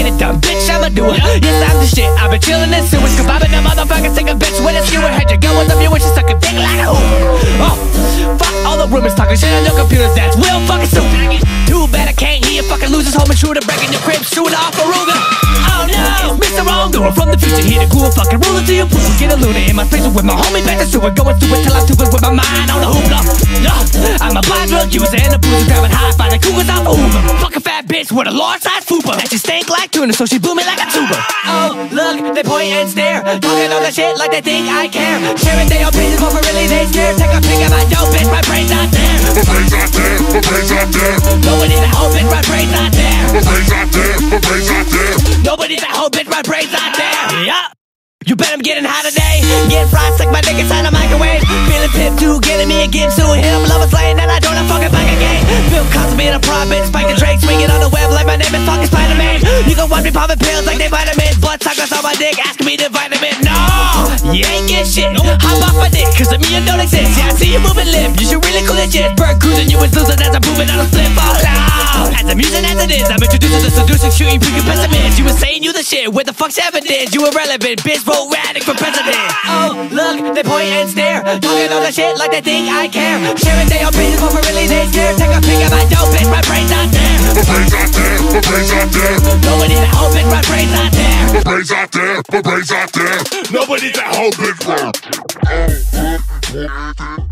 get it done, bitch, I'ma do it. Yes, I'm the shit, I've been chillin' in sewage, kebabin' a motherfuckin' sick bitch with a skewer. Had you go with the viewers, you suck a dick like a ooh. Oh, fuck all the rumors talking shit on your computers, that's real fucking stupid. Too bad I can't hear fucking losers, home intruder, breaking your crib, shooting off a Ruger. Oh no, it's Mr. Wrongdoer from the future, here to cool fucking ruler to your pool. Get a lunar in my face with my homie back to sewer, going stupid till I'm stupid with my mind on the hoopla. I'm a blind drug user and a boozer, driving high by the cougars off Uber. Fucking fat bitch with a large size pooper that she stank like tuna, so she blew me like a tuber. Oh look, they point and stare, talking all that shit like they think I care. Sharing their opinions, but for really they scared. Take a pic of my dope bitch, my brain's not there. My brain's not there, my brain's not there. Nobody's at home, bitch, my brain's not there. My brain's not there, my brain's not there. Nobody's at home, bitch, my brain's not there. Yeah. You bet I'm getting high today. Get fried, suck my dick inside a microwave. Feeling pimp too, getting me a gift to him. Love is lame, and I don't have fucking back again. Bill Cosby in a private, spike the Drake, swinging on the web like my name is fucking Spider-Man. You gon' watch me popping pills like they vitamins. Blood suckers on my dick, asking me to vitamin. No, you ain't get shit. Hop off my dick, cause the me don't exist. Yeah, I see you moving limp, you should really cool it shit. Bird cruising, you is losing as I'm moving on a flip. Oh, no. As amusing as it is, I'm introducing the seducing, shooting, freaking pessimist. You was saying you the shit, where the fuck's evidence? You irrelevant, bitch. Erratic for president. Oh, look, they point and stare, talking all that shit like they think I care. Sharing their opinions, but for really they scared. Take a pic of my dope, bitch, my brain's not there. My brain's not there, my brain's not there. Nobody's at home, bitch, my brain's not there. My brain's not there, my brain's not there. Nobody's at home, bitch,